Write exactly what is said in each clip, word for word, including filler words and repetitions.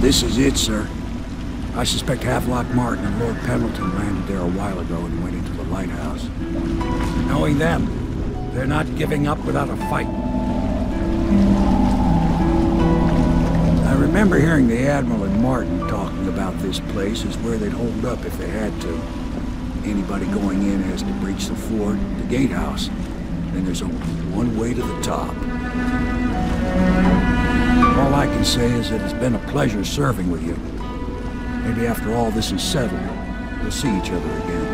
This is it, sir. I suspect Havelock Martin and Lord Pendleton landed there a while ago and went into the lighthouse. Knowing them, they're not giving up without a fight. I remember hearing the Admiral and Martin talking about this place as where they'd hold up if they had to. Anybody going in has to breach the fort, the gatehouse. Then there's only one way to the top. All I can say is that it's been a pleasure serving with you. Maybe after all this is settled, we'll see each other again.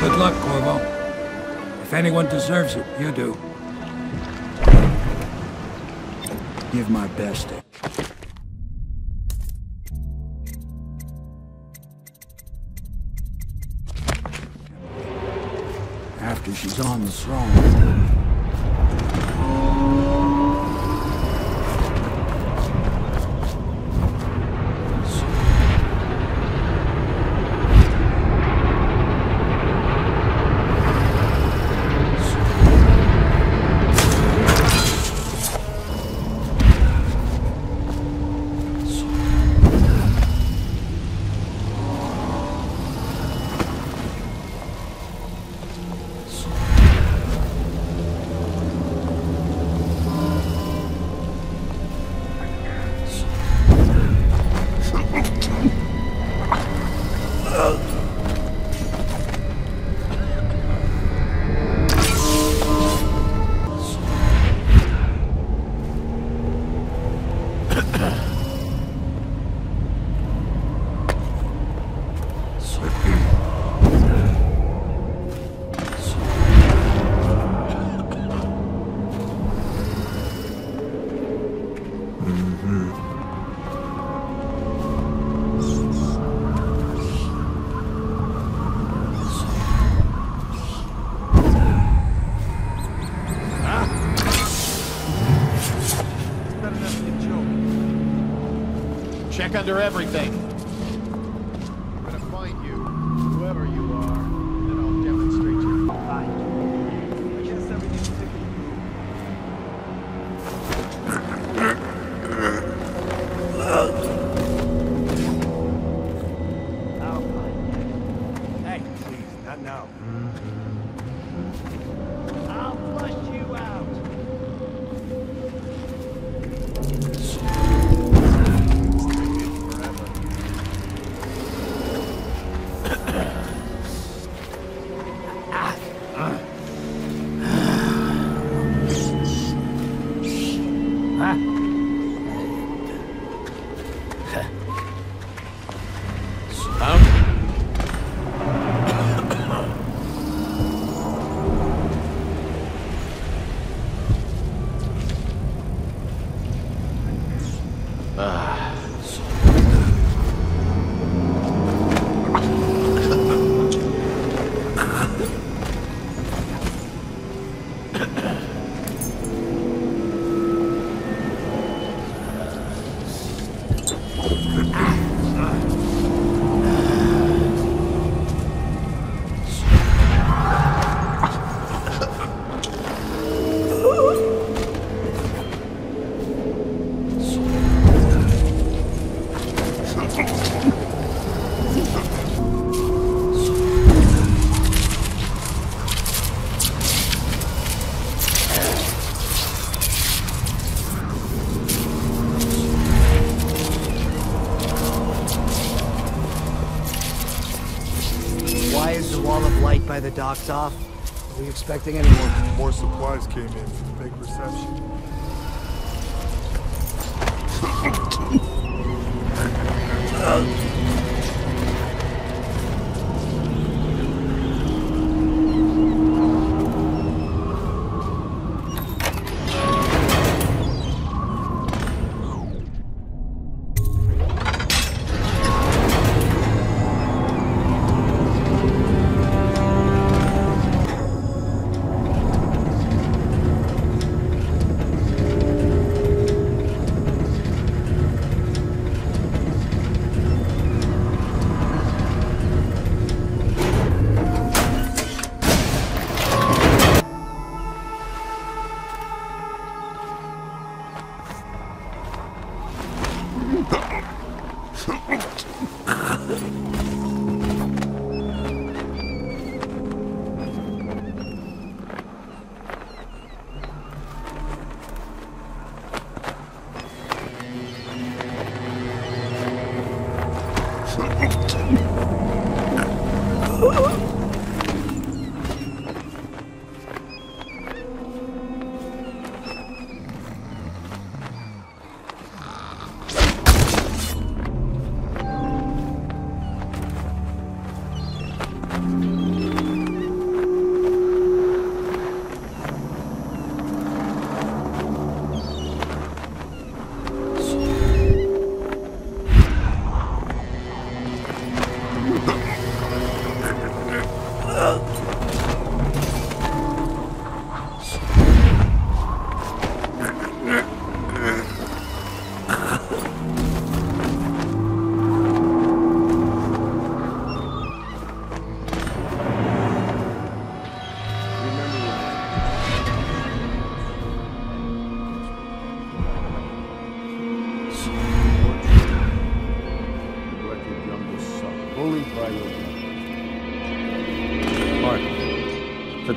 Good luck, Corvo. If anyone deserves it, you do. Give my best. After she's on the throne. Check under everything. I'm gonna find you, whoever you are, and I'll demonstrate your find. Yes, everything's sticking. I'll find you. Hey, please, not now. I'll flush you out. By the docks off. Are we expecting any more? More supplies came in for the big reception. uh.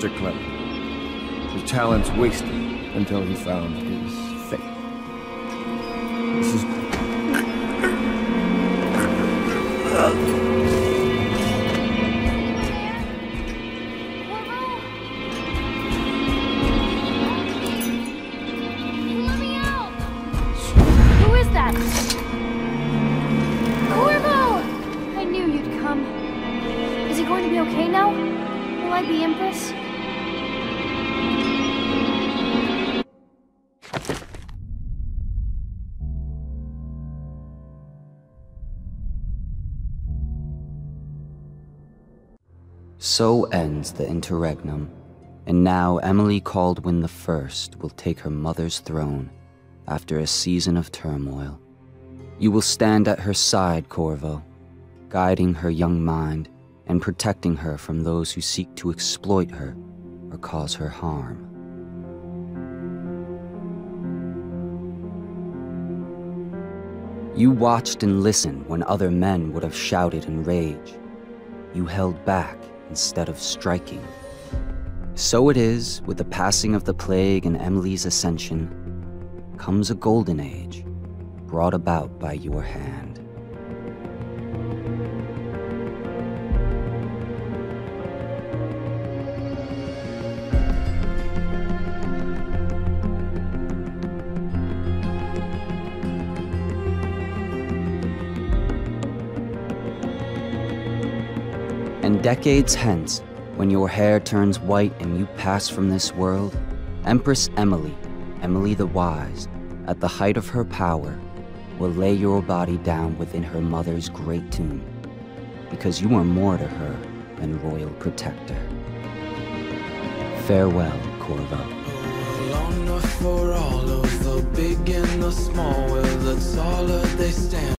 such a clever. His talents wasted until he found his fate. This is... Corvo! Let me out! Who is that? Corvo! I knew you'd come. Is he going to be okay now? Will I be Empress? So ends the interregnum, and now Emily Kaldwin the First will take her mother's throne after a season of turmoil. You will stand at her side, Corvo, guiding her young mind and protecting her from those who seek to exploit her or cause her harm. You watched and listened when other men would have shouted in rage. You held back instead of striking. So it is, with the passing of the plague and Emily's ascension, comes a golden age, brought about by your hand. And decades hence, when your hair turns white and you pass from this world, Empress Emily, Emily the Wise, at the height of her power, will lay your body down within her mother's great tomb, because you are more to her than royal protector. Farewell, Corvo. Long enough for all of the big and the small, well, that's all that they stand.